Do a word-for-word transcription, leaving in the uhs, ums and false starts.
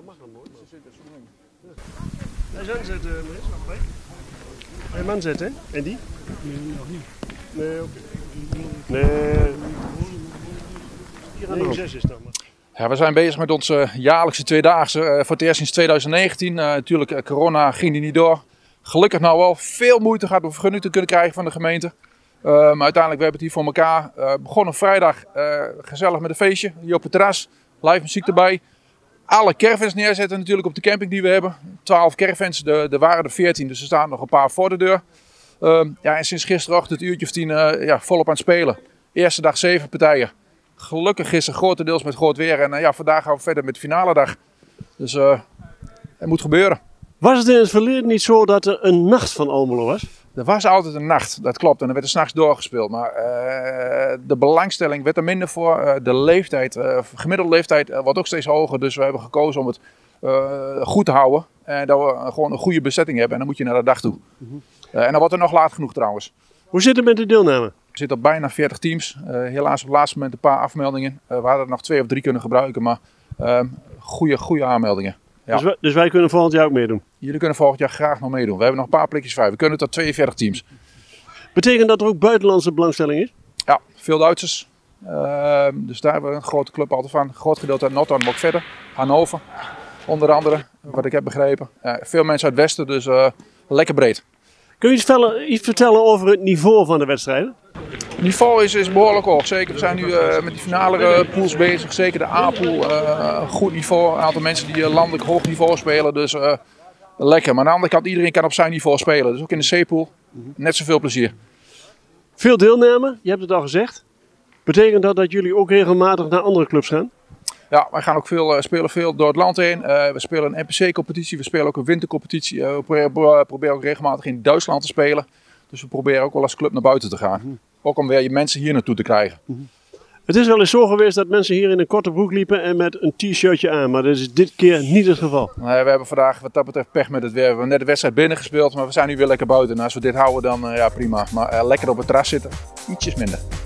Ja, mag hem hoor. Ze zitten zo lang. Daar zijn ze, meneer. Ga je hem aanzetten? En die? Nee, nog niet. Nee, oké. Okay. Nee. Hier aan de zes is dan maar. Ja, we zijn bezig met onze jaarlijkse tweedaagse. Uh, voor het eerst sinds twintig negentien. Uh, natuurlijk, uh, corona ging die niet door. Gelukkig nou wel. Veel moeite gehad om een vergunning te kunnen krijgen van de gemeente. Uh, maar uiteindelijk, we hebben het hier voor elkaar. Uh, begonnen vrijdag uh, gezellig met een feestje. Hier op het terras. Live muziek erbij. Alle caravans neerzetten natuurlijk op de camping die we hebben. twaalf caravans, er waren er veertien, dus er staan nog een paar voor de deur. Uh, ja, en sinds gisterochtend, het uurtje of tien, uh, ja, volop aan het spelen. Eerste dag zeven partijen. Gelukkig gisteren grotendeels met groot weer. En uh, ja, vandaag gaan we verder met finale dag. Dus uh, het moet gebeuren. Was het in het verleden niet zo dat er een nacht van Almelo was? Er was altijd een nacht, dat klopt. En dan werd er 's nachts doorgespeeld. Maar uh, de belangstelling werd er minder voor. Uh, de leeftijd, uh, gemiddelde leeftijd, uh, wordt ook steeds hoger. Dus we hebben gekozen om het uh, goed te houden. En uh, dat we gewoon een goede bezetting hebben. En dan moet je naar de dag toe. Mm-hmm. uh, en dan wordt er nog laat genoeg trouwens. Hoe zit het met de deelname? Er zitten op bijna veertig teams. Uh, helaas op het laatste moment een paar afmeldingen. Uh, we hadden er nog twee of drie kunnen gebruiken. Maar uh, goede, goede aanmeldingen. Ja. Dus, wij, dus wij kunnen volgend jaar ook meedoen? Jullie kunnen volgend jaar graag nog meedoen. We hebben nog een paar plekjes vrij. We kunnen tot tweeënveertig teams. Betekent dat er ook buitenlandse belangstelling is? Ja, veel Duitsers. Uh, dus daar hebben we een grote club altijd van. Een groot gedeelte uit Noord-Holland, maar ook verder. Hannover, onder andere, wat ik heb begrepen. Uh, veel mensen uit het westen, dus uh, lekker breed. Kun je iets vertellen, iets vertellen over het niveau van de wedstrijden? Het niveau is, is behoorlijk hoog. Zeker, we zijn nu uh, met die finale uh, pools bezig. Zeker de A-pool, uh, goed niveau. Een aantal mensen die uh, landelijk hoog niveau spelen. Dus uh, lekker. Maar aan de andere kant, iedereen kan op zijn niveau spelen. Dus ook in de C-pool, net zoveel plezier. Veel deelnemen, je hebt het al gezegd. Betekent dat dat jullie ook regelmatig naar andere clubs gaan? Ja, wij gaan ook veel, uh, spelen veel door het land heen. Uh, we spelen een N P C-competitie, we spelen ook een wintercompetitie. Uh, we proberen, proberen ook regelmatig in Duitsland te spelen. Dus we proberen ook wel als club naar buiten te gaan. Ook om weer je mensen hier naartoe te krijgen. Het is wel eens zo geweest dat mensen hier in een korte broek liepen en met een t-shirtje aan. Maar dat is dit keer niet het geval. Nee, we hebben vandaag wat dat betreft pech met het weer. We hebben net de wedstrijd binnen gespeeld, maar we zijn nu weer lekker buiten. En als we dit houden, dan uh, ja, prima. Maar uh, lekker op het terras zitten, ietsjes minder.